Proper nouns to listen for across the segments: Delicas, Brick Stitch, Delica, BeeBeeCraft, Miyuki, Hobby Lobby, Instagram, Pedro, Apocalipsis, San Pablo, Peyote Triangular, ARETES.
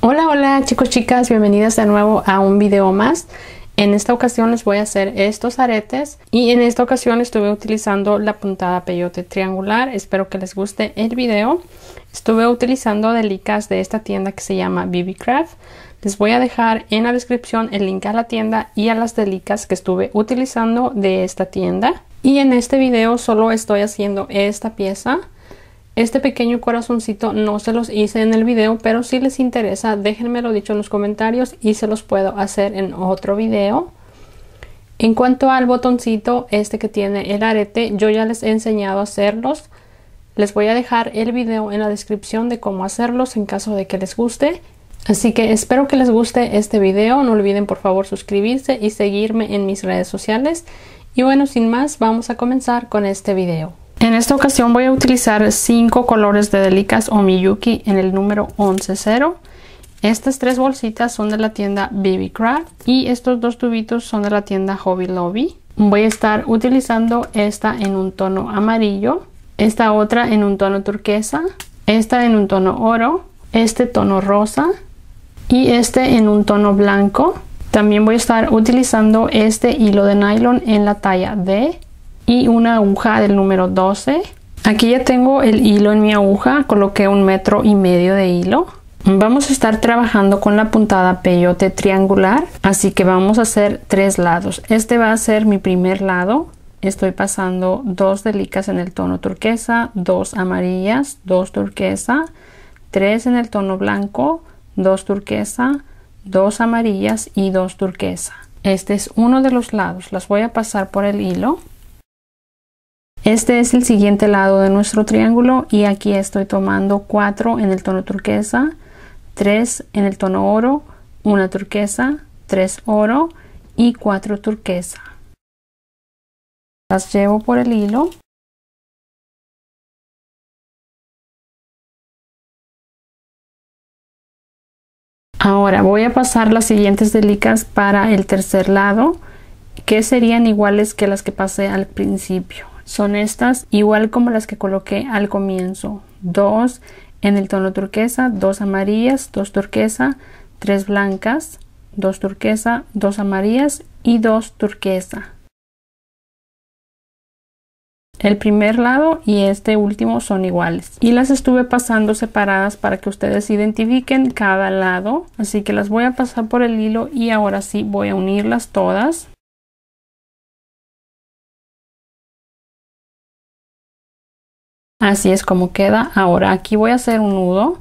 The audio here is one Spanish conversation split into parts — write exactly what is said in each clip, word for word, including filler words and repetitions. Hola, hola chicos, chicas, bienvenidas de nuevo a un video más. En esta ocasión les voy a hacer estos aretes y en esta ocasión estuve utilizando la puntada peyote triangular. Espero que les guste el video. Estuve utilizando delicas de esta tienda que se llama BeeBeeCraft. Les voy a dejar en la descripción el link a la tienda y a las delicas que estuve utilizando de esta tienda. Y en este video solo estoy haciendo esta pieza. Este pequeño corazoncito no se los hice en el video, pero si les interesa déjenmelo dicho en los comentarios y se los puedo hacer en otro video. En cuanto al botoncito este que tiene el arete, yo ya les he enseñado a hacerlos. Les voy a dejar el video en la descripción de cómo hacerlos en caso de que les guste. Así que espero que les guste este video. No olviden por favor suscribirse y seguirme en mis redes sociales. Y bueno, sin más, vamos a comenzar con este video. En esta ocasión voy a utilizar cinco colores de Delicas o Miyuki en el número once cero. Estas tres bolsitas son de la tienda BeeBeeCraft y estos dos tubitos son de la tienda Hobby Lobby. Voy a estar utilizando esta en un tono amarillo, esta otra en un tono turquesa, esta en un tono oro, este tono rosa y este en un tono blanco. También voy a estar utilizando este hilo de nylon en la talla D. Y una aguja del número doce. Aquí ya tengo el hilo en mi aguja, coloqué un metro y medio de hilo. Vamos a estar trabajando con la puntada peyote triangular, así que vamos a hacer tres lados. Este va a ser mi primer lado. Estoy pasando dos delicas en el tono turquesa, dos amarillas, dos turquesa, tres en el tono blanco, dos turquesa, dos amarillas y dos turquesa. Este es uno de los lados, las voy a pasar por el hilo. Este es el siguiente lado de nuestro triángulo y aquí estoy tomando cuatro en el tono turquesa, tres en el tono oro, una turquesa, tres oro y cuatro turquesa. Las llevo por el hilo. Ahora voy a pasar las siguientes delicas para el tercer lado, que serían iguales que las que pasé al principio. Son estas, igual como las que coloqué al comienzo, dos en el tono turquesa, dos amarillas, dos turquesa, tres blancas, dos turquesa, dos amarillas y dos turquesa. El primer lado y este último son iguales y las estuve pasando separadas para que ustedes identifiquen cada lado, así que las voy a pasar por el hilo y ahora sí voy a unirlas todas. Así es como queda. Ahora aquí voy a hacer un nudo.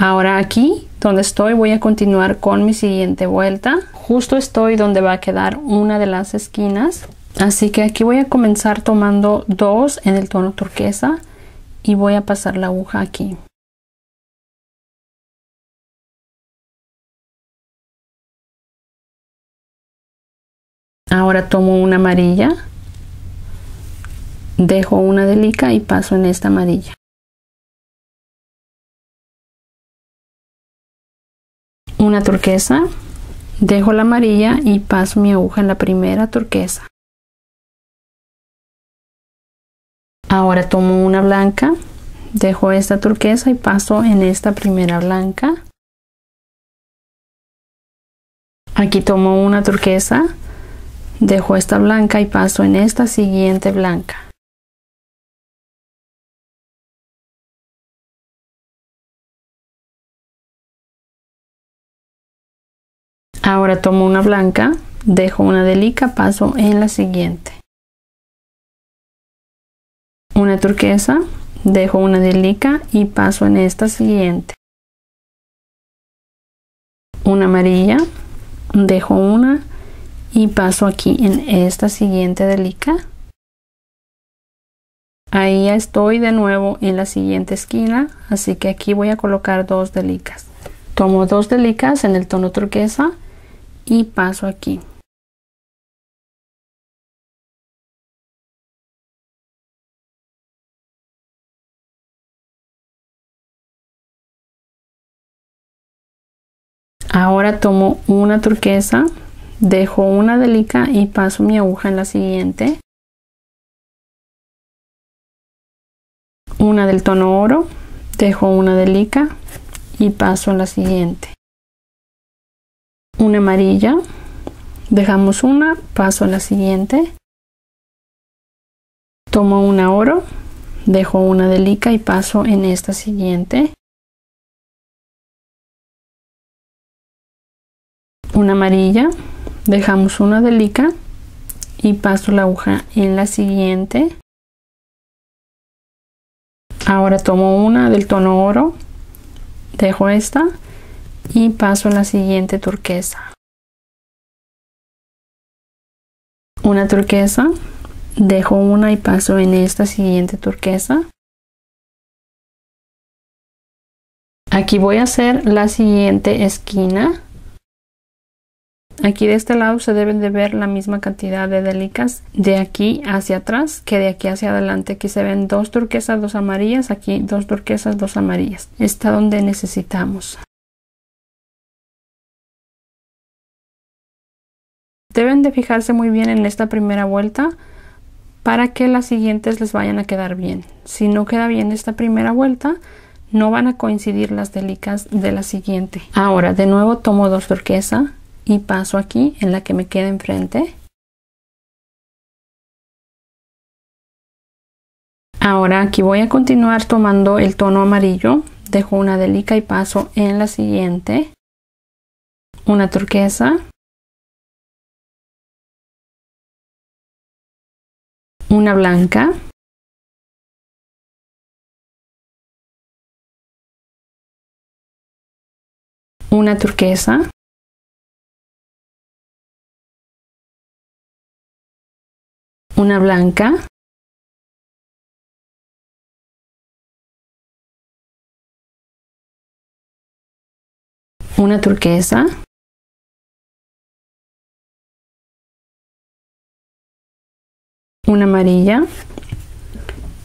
Ahora aquí donde estoy voy a continuar con mi siguiente vuelta. Justo estoy donde va a quedar una de las esquinas. Así que aquí voy a comenzar tomando dos en el tono turquesa y voy a pasar la aguja aquí. Ahora tomo una amarilla, dejo una delica y paso en esta amarilla. Una turquesa, dejo la amarilla y paso mi aguja en la primera turquesa. Ahora tomo una blanca, dejo esta turquesa y paso en esta primera blanca. Aquí tomo una turquesa, dejo esta blanca y paso en esta siguiente blanca. Ahora tomo una blanca, dejo una delica, paso en la siguiente. Una turquesa, dejo una delica y paso en esta siguiente. Una amarilla, dejo una y paso aquí en esta siguiente delica. Ahí ya estoy de nuevo en la siguiente esquina, así que aquí voy a colocar dos delicas. Tomo dos delicas en el tono turquesa y paso aquí. Ahora tomo una turquesa, dejo una delica y paso mi aguja en la siguiente. Una del tono oro, dejo una delica y paso en la siguiente. Una amarilla, dejamos una, paso en la siguiente. Tomo una oro, dejo una delica y paso en esta siguiente. Una amarilla, dejamos una delica y paso la aguja en la siguiente. Ahora tomo una del tono oro, dejo esta y paso la siguiente turquesa. Una turquesa, dejo una y paso en esta siguiente turquesa. Aquí voy a hacer la siguiente esquina. Aquí de este lado se deben de ver la misma cantidad de delicas de aquí hacia atrás que de aquí hacia adelante. Aquí se ven dos turquesas, dos amarillas, aquí dos turquesas, dos amarillas. Está donde necesitamos. Deben de fijarse muy bien en esta primera vuelta para que las siguientes les vayan a quedar bien. Si no queda bien esta primera vuelta, no van a coincidir las delicas de la siguiente. Ahora de nuevo tomo dos turquesas y paso aquí en la que me queda enfrente. Ahora aquí voy a continuar tomando el tono amarillo, dejo una delica y paso en la siguiente. Una turquesa. Una blanca. Una turquesa. Una blanca, una turquesa, una amarilla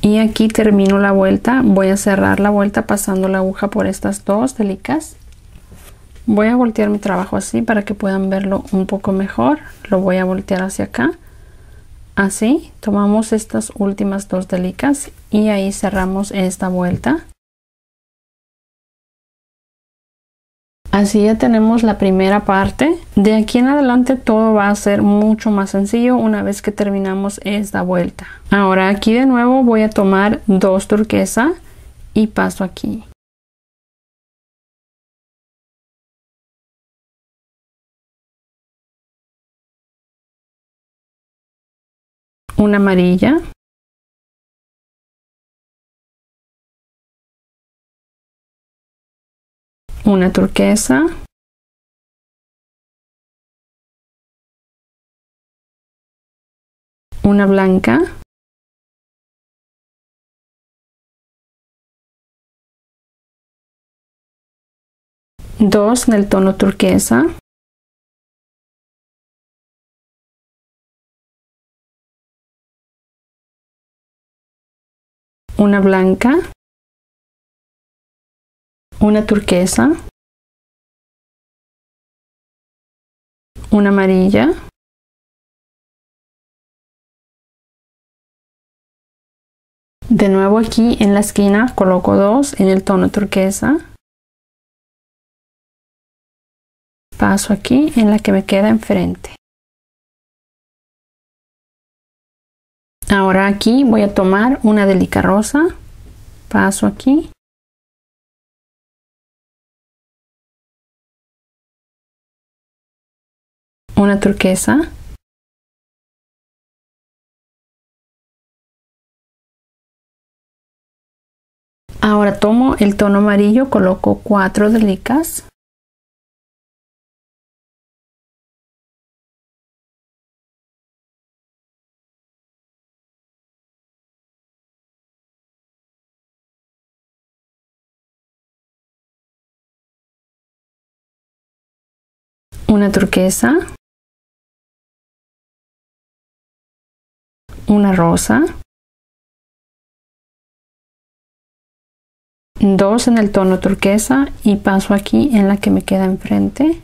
y aquí termino la vuelta. Voy a cerrar la vuelta pasando la aguja por estas dos delicas. Voy a voltear mi trabajo así para que puedan verlo un poco mejor. Lo voy a voltear hacia acá. Así tomamos estas últimas dos delicas y ahí cerramos esta vuelta. Así ya tenemos la primera parte. De aquí en adelante todo va a ser mucho más sencillo una vez que terminamos esta vuelta. Ahora aquí de nuevo voy a tomar dos turquesa y paso aquí. Una amarilla, una turquesa, una blanca, dos en el tono turquesa, una blanca, una turquesa, una amarilla, de nuevo aquí en la esquina coloco dos en el tono turquesa, paso aquí en la que me queda enfrente. Ahora aquí voy a tomar una delica rosa, paso aquí, una turquesa, ahora tomo el tono amarillo, coloco cuatro delicas. una turquesa, una rosa, dos en el tono turquesa y paso aquí en la que me queda enfrente.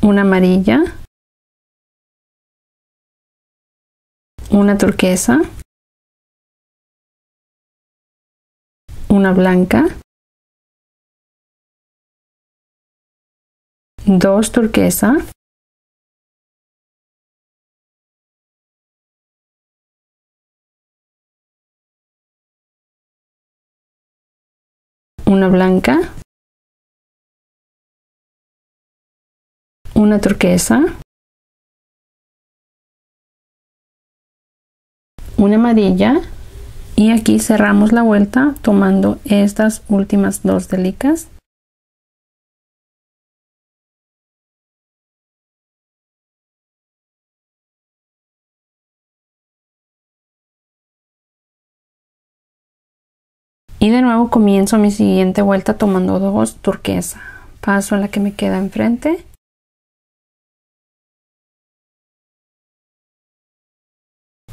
Una amarilla, una turquesa, una blanca, dos turquesa, una blanca, una turquesa, una amarilla y aquí cerramos la vuelta tomando estas últimas dos delicas. Y de nuevo comienzo mi siguiente vuelta tomando dos turquesa, paso a la que me queda enfrente.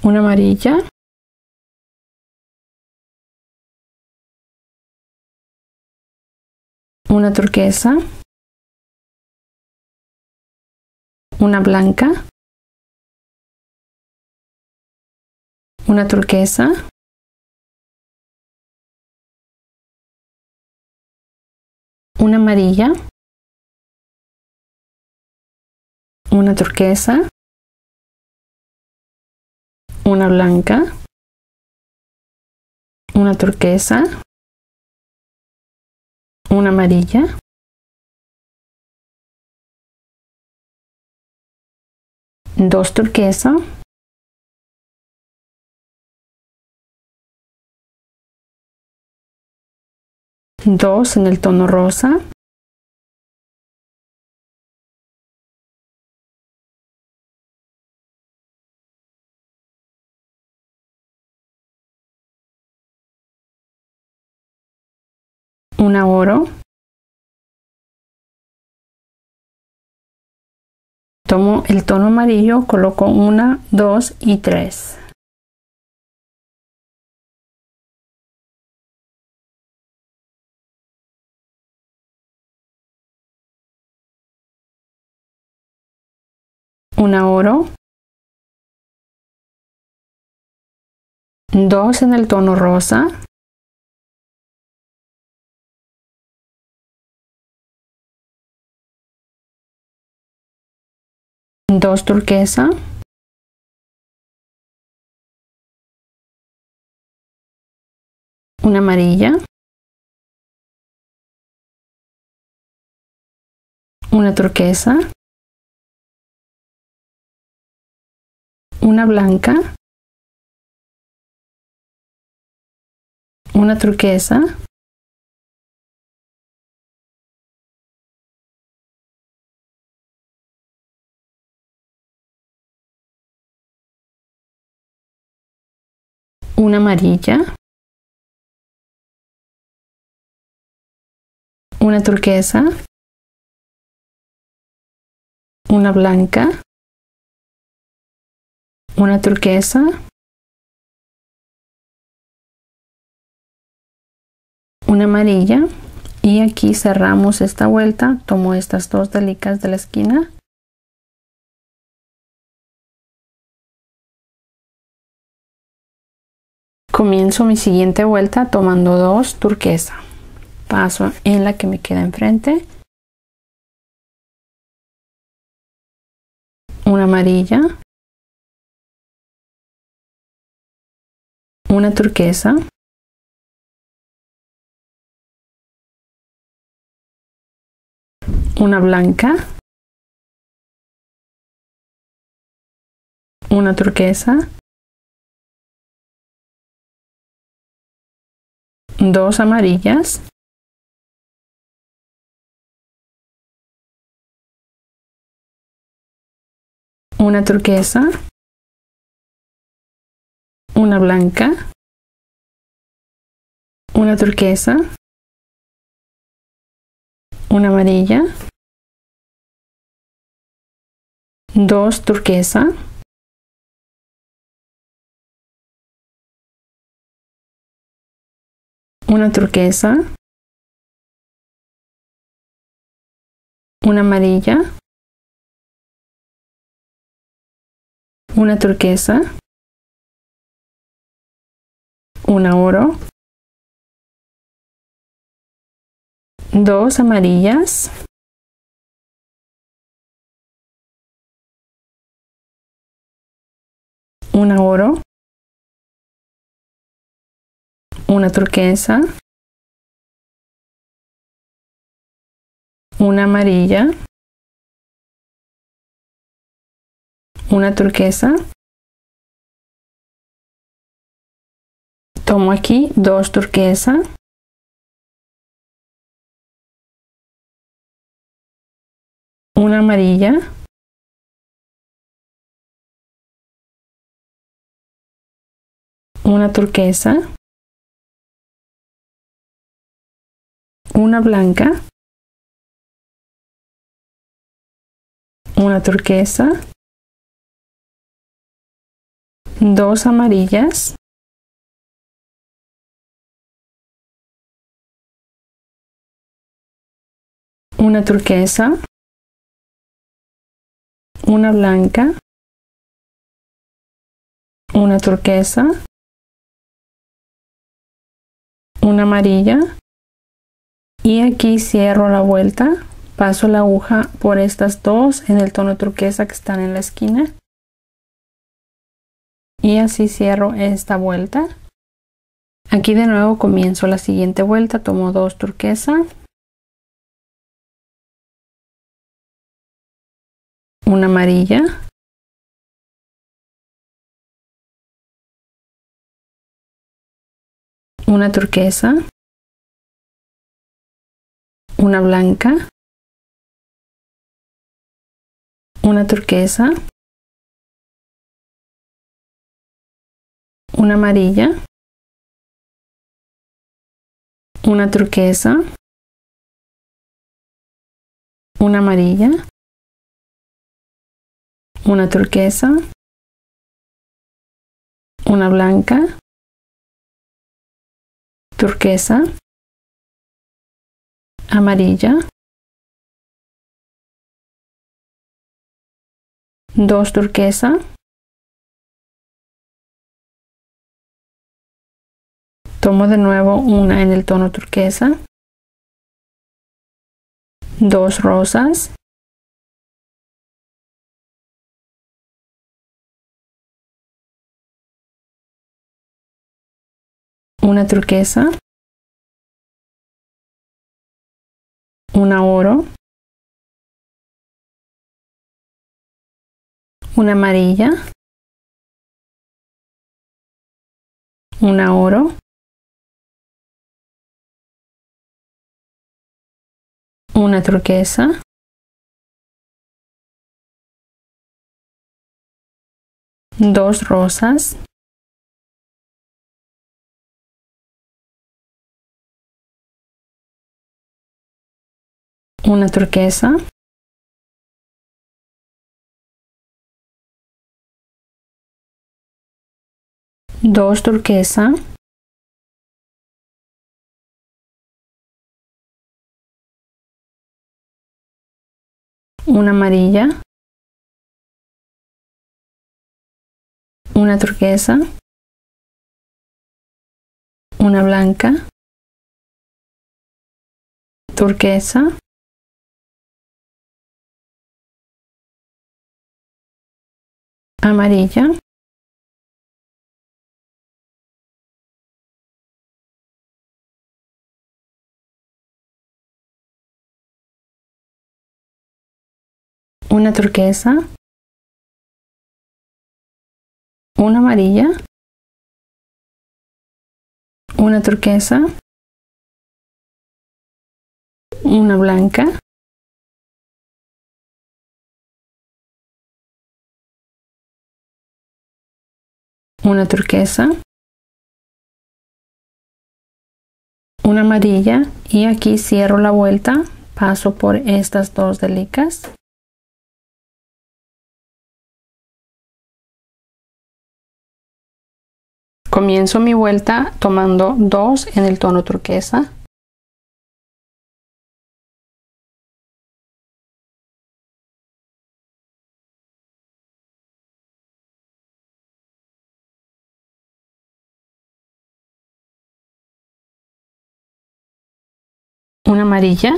Una amarilla, una turquesa, una blanca, una turquesa, una amarilla, una turquesa, una blanca, una turquesa, una amarilla, dos turquesa, dos en el tono rosa, una oro, tomo el tono amarillo, coloco una, dos y tres. Una oro, dos en el tono rosa, dos turquesa, una amarilla, una turquesa, una blanca, una turquesa, una amarilla, una turquesa, una blanca, una turquesa, una amarilla y aquí cerramos esta vuelta, tomo estas dos delicas de la esquina. Comienzo mi siguiente vuelta tomando dos turquesa, paso en la que me queda enfrente, una amarilla, una turquesa, una blanca, una turquesa, dos amarillas, una turquesa, una blanca, una turquesa, una amarilla, dos turquesa, una turquesa, una amarilla, una turquesa, una oro, dos amarillas, una oro, una turquesa, una amarilla, una turquesa. Tomo aquí dos turquesa, una amarilla, una turquesa, una blanca, una turquesa, dos amarillas, una turquesa, una blanca, una turquesa, una amarilla, y aquí cierro la vuelta, paso la aguja por estas dos en el tono turquesa que están en la esquina y así cierro esta vuelta. Aquí de nuevo comienzo la siguiente vuelta, tomo dos turquesa, una amarilla, una turquesa, una blanca, una turquesa, una amarilla, una turquesa, una amarilla, una turquesa, una blanca, turquesa, amarilla, dos turquesa, tomo de nuevo una en el tono turquesa, dos rosas, una turquesa, una oro, una amarilla, una oro, una turquesa, dos rosas, una turquesa, dos turquesa, una amarilla, una turquesa, una blanca, turquesa, amarilla, una turquesa, una amarilla, una turquesa, una blanca, una turquesa, una amarilla y aquí cierro la vuelta, paso por estas dos delicas. Comienzo mi vuelta tomando dos en el tono turquesa. Una amarilla.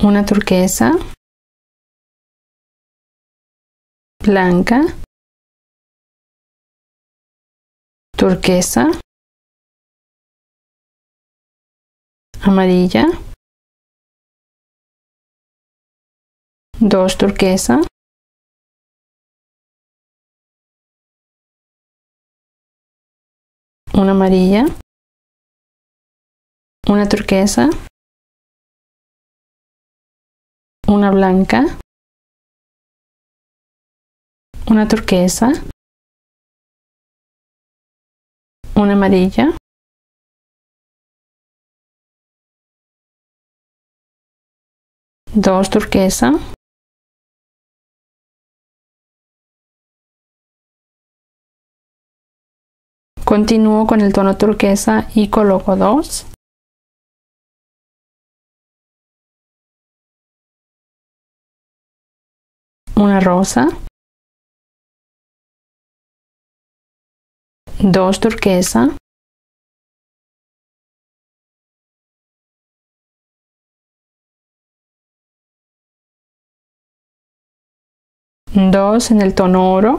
Una turquesa, blanca, turquesa, amarilla, dos turquesa, una amarilla, una turquesa, una blanca, una turquesa, una amarilla, dos turquesa, continúo con el tono turquesa y coloco dos. Una rosa, dos turquesa, dos en el tono oro,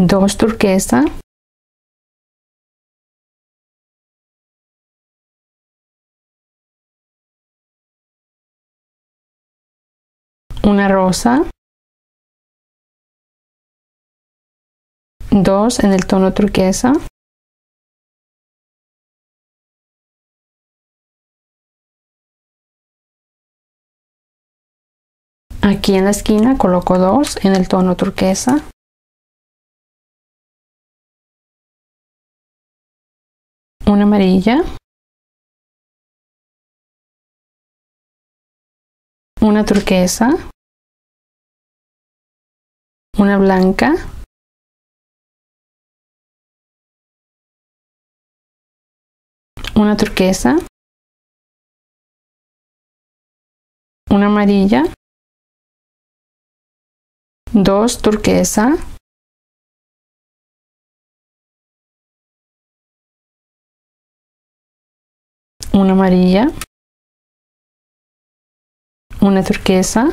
dos turquesa, una rosa, dos en el tono turquesa, aquí en la esquina coloco dos en el tono turquesa. Una amarilla, una turquesa, una blanca, una turquesa, una amarilla, dos turquesa, una amarilla, una turquesa,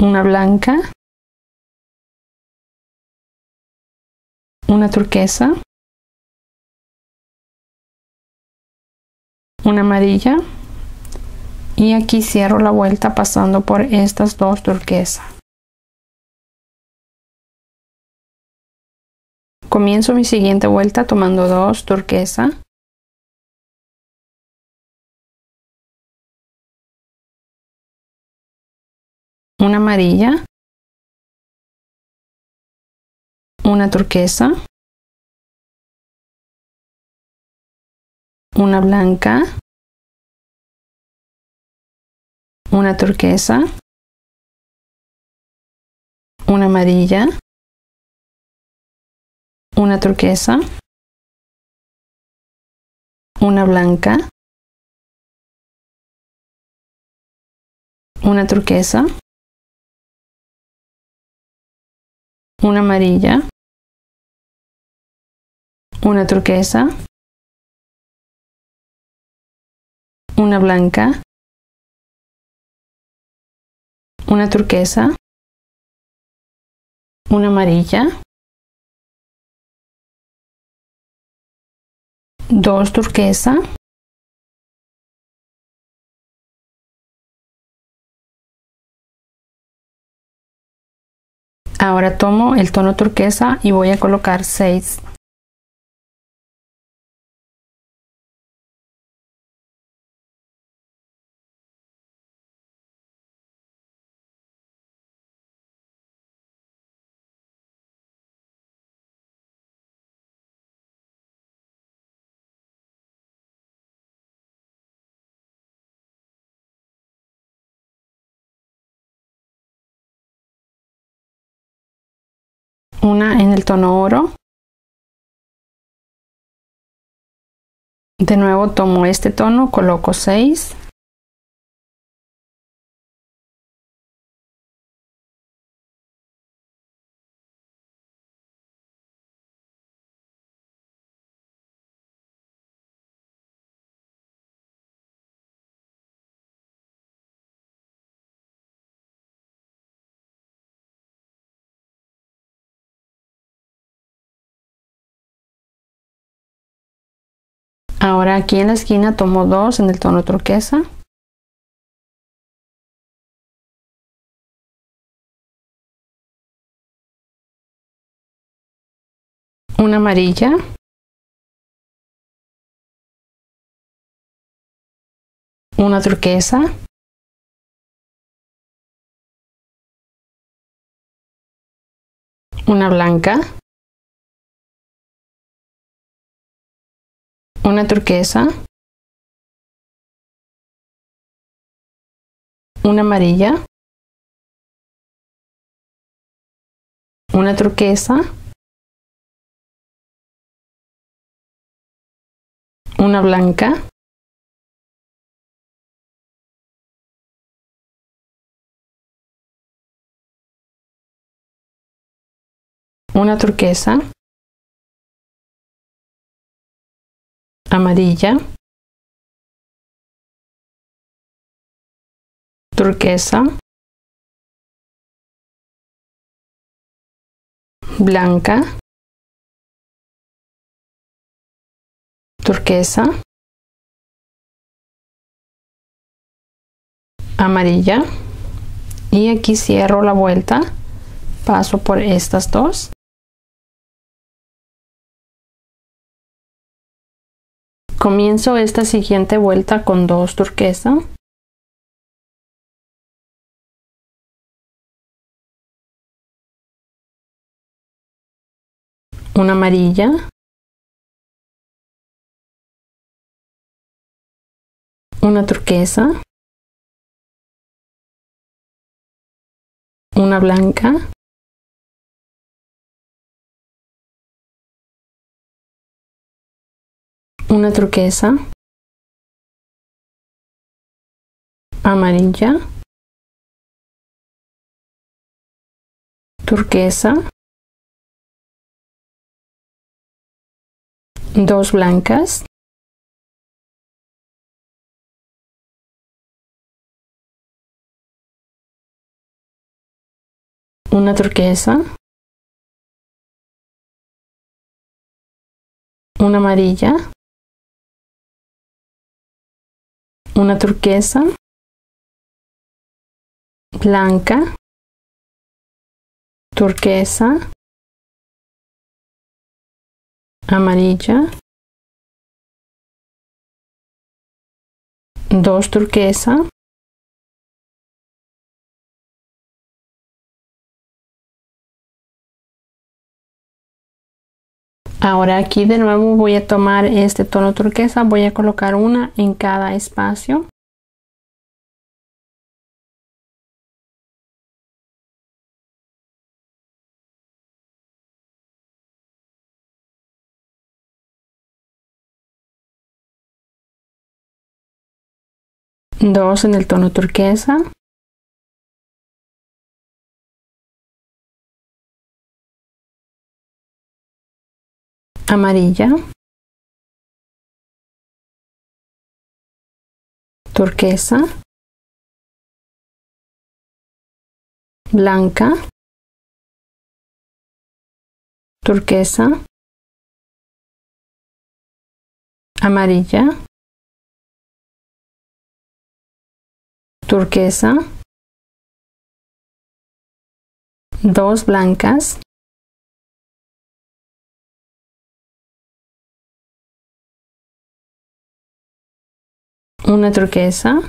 una blanca, una turquesa, una amarilla y aquí cierro la vuelta pasando por estas dos turquesas. Comienzo mi siguiente vuelta tomando dos turquesa. Una amarilla, una turquesa, una blanca, una turquesa, una amarilla, una turquesa, una blanca, una turquesa, una amarilla, una turquesa, una blanca, una turquesa, una amarilla, dos turquesa, Ahora tomo el tono turquesa y voy a colocar seis. Una en el tono oro. De nuevo tomo este tono, coloco seis. Ahora aquí en la esquina tomo dos en el tono turquesa. Una amarilla. Una turquesa. Una blanca. Una turquesa, una amarilla, una turquesa, una blanca, una turquesa, amarilla, turquesa, blanca, turquesa, amarilla, y aquí cierro la vuelta, paso por estas dos. Comienzo esta siguiente vuelta con dos turquesa, una amarilla, una turquesa, una blanca, una turquesa, amarilla, turquesa, dos blancas, una turquesa, una amarilla, una turquesa, blanca, turquesa, amarilla, dos turquesa, ahora aquí de nuevo voy a tomar este tono turquesa, voy a colocar una en cada espacio. Dos en el tono turquesa. Amarilla, turquesa, blanca, turquesa, amarilla, turquesa, dos blancas, una turquesa,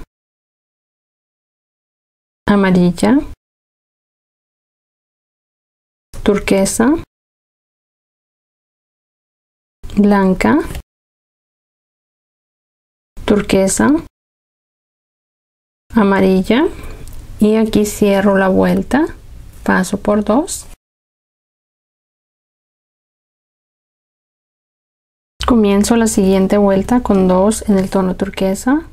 amarilla, turquesa, blanca, turquesa, amarilla, y aquí cierro la vuelta, paso por dos, comienzo la siguiente vuelta con dos en el tono turquesa,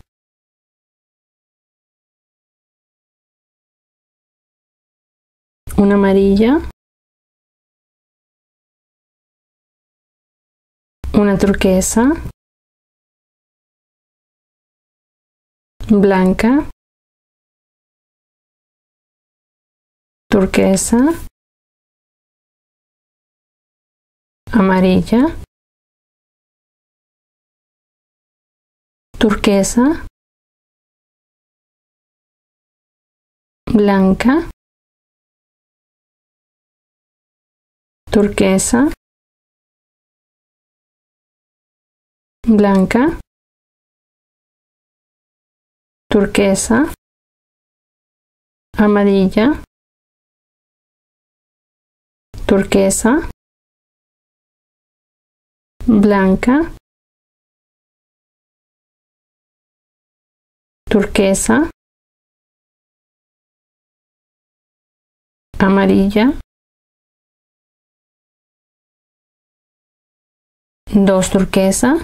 una amarilla, una turquesa, blanca, turquesa, amarilla, turquesa, blanca, turquesa, blanca, turquesa, amarilla, turquesa, blanca, turquesa, amarilla, dos turquesa,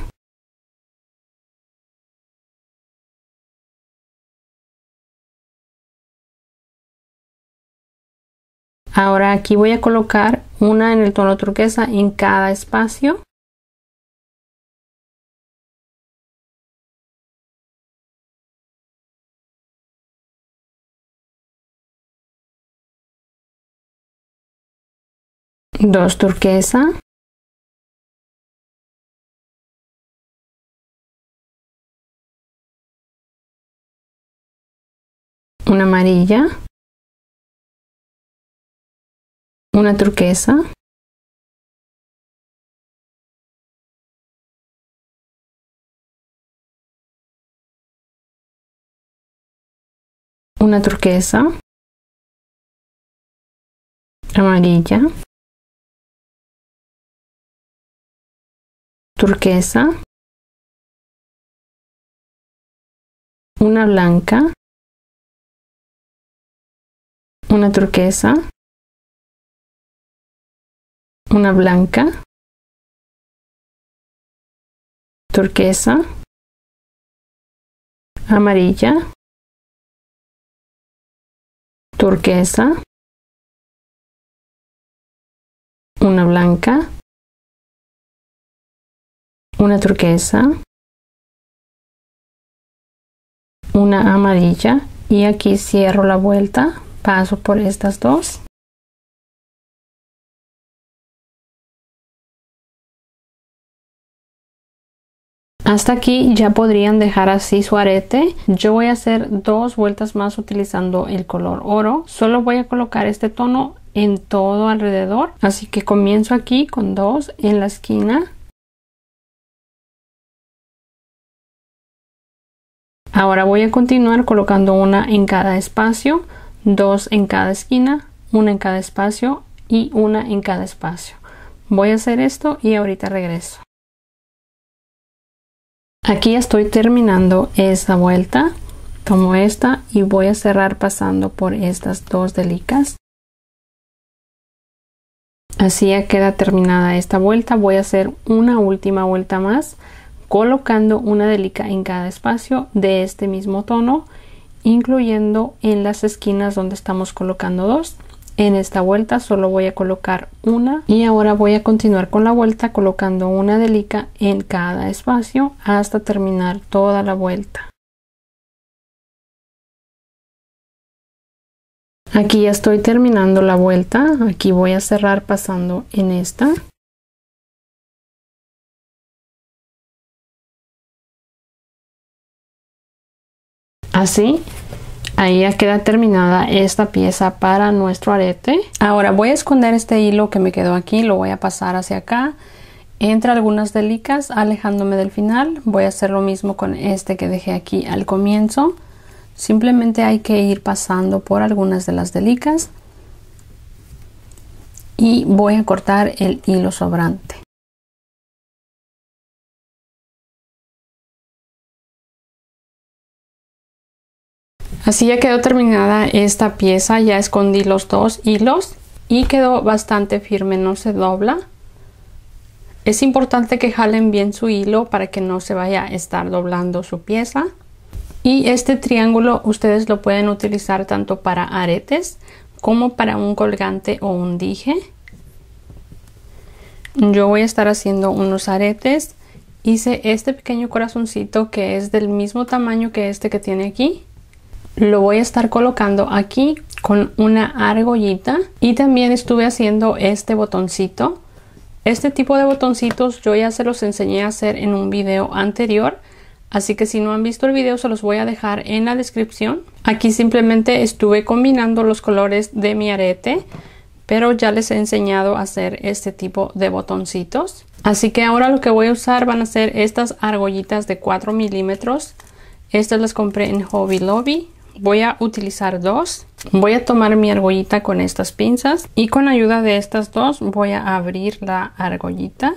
ahora aquí voy a colocar una en el tono turquesa en cada espacio. Dos turquesa. Una amarilla. Una turquesa, una turquesa, amarilla, turquesa, una blanca, una turquesa, una blanca, turquesa, amarilla, turquesa, una blanca, una turquesa, una amarilla, y aquí cierro la vuelta, paso por estas dos. Hasta aquí ya podrían dejar así su arete. Yo voy a hacer dos vueltas más utilizando el color oro. Solo voy a colocar este tono en todo alrededor. Así que comienzo aquí con dos en la esquina. Ahora voy a continuar colocando una en cada espacio, dos en cada esquina, una en cada espacio y una en cada espacio. Voy a hacer esto y ahorita regreso. Aquí estoy terminando esta vuelta, tomo esta y voy a cerrar pasando por estas dos delicas. Así ya queda terminada esta vuelta. Voy a hacer una última vuelta más colocando una delica en cada espacio de este mismo tono, incluyendo en las esquinas donde estamos colocando dos. En esta vuelta solo voy a colocar una y ahora voy a continuar con la vuelta colocando una delica en cada espacio hasta terminar toda la vuelta. Aquí ya estoy terminando la vuelta, aquí voy a cerrar pasando en esta. Así. Ahí ya queda terminada esta pieza para nuestro arete. Ahora voy a esconder este hilo que me quedó aquí, lo voy a pasar hacia acá entre algunas delicas, alejándome del final. Voy a hacer lo mismo con este que dejé aquí al comienzo. Simplemente hay que ir pasando por algunas de las delicas y voy a cortar el hilo sobrante. Así ya quedó terminada esta pieza, ya escondí los dos hilos y quedó bastante firme, no se dobla. Es importante que jalen bien su hilo para que no se vaya a estar doblando su pieza. Y este triángulo ustedes lo pueden utilizar tanto para aretes como para un colgante o un dije. Yo voy a estar haciendo unos aretes. Hice este pequeño corazoncito que es del mismo tamaño que este que tiene aquí. Lo voy a estar colocando aquí con una argollita y también estuve haciendo este botoncito. Este tipo de botoncitos yo ya se los enseñé a hacer en un video anterior, así que si no han visto el video se los voy a dejar en la descripción. Aquí simplemente estuve combinando los colores de mi arete, pero ya les he enseñado a hacer este tipo de botoncitos. Así que ahora lo que voy a usar van a ser estas argollitas de cuatro milímetros. Estas las compré en Hobby Lobby. Voy a utilizar dos. Voy a tomar mi argollita con estas pinzas y con ayuda de estas dos voy a abrir la argollita.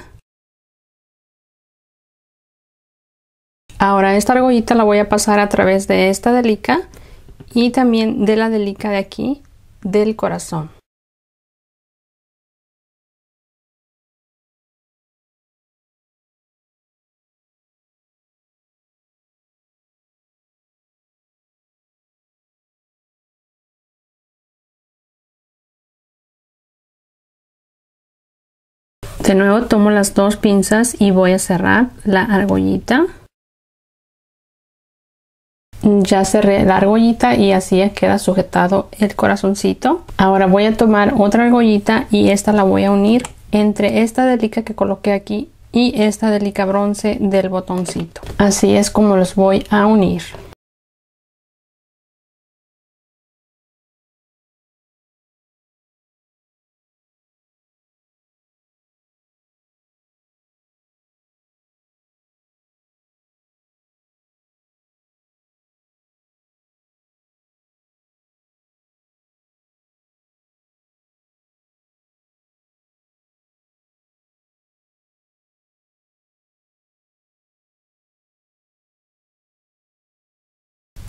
Ahora esta argollita la voy a pasar a través de esta delica y también de la delica de aquí del corazón. De nuevo tomo las dos pinzas y voy a cerrar la argollita. Ya cerré la argollita y así queda sujetado el corazoncito. Ahora voy a tomar otra argollita y esta la voy a unir entre esta delica que coloqué aquí y esta delica bronce del botoncito. Así es como los voy a unir.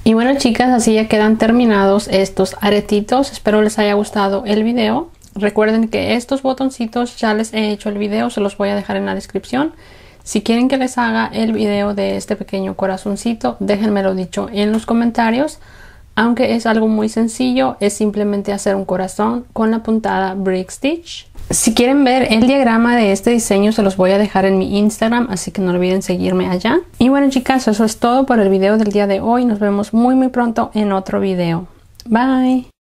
Y bueno chicas, así ya quedan terminados estos aretitos. Espero les haya gustado el video. Recuerden que estos botoncitos ya les he hecho el video, se los voy a dejar en la descripción. Si quieren que les haga el video de este pequeño corazoncito, déjenmelo dicho en los comentarios. Aunque es algo muy sencillo, es simplemente hacer un corazón con la puntada Brick Stitch. Si quieren ver el diagrama de este diseño se los voy a dejar en mi Instagram, así que no olviden seguirme allá. Y bueno chicas, eso es todo por el video del día de hoy. Nos vemos muy muy pronto en otro video. Bye.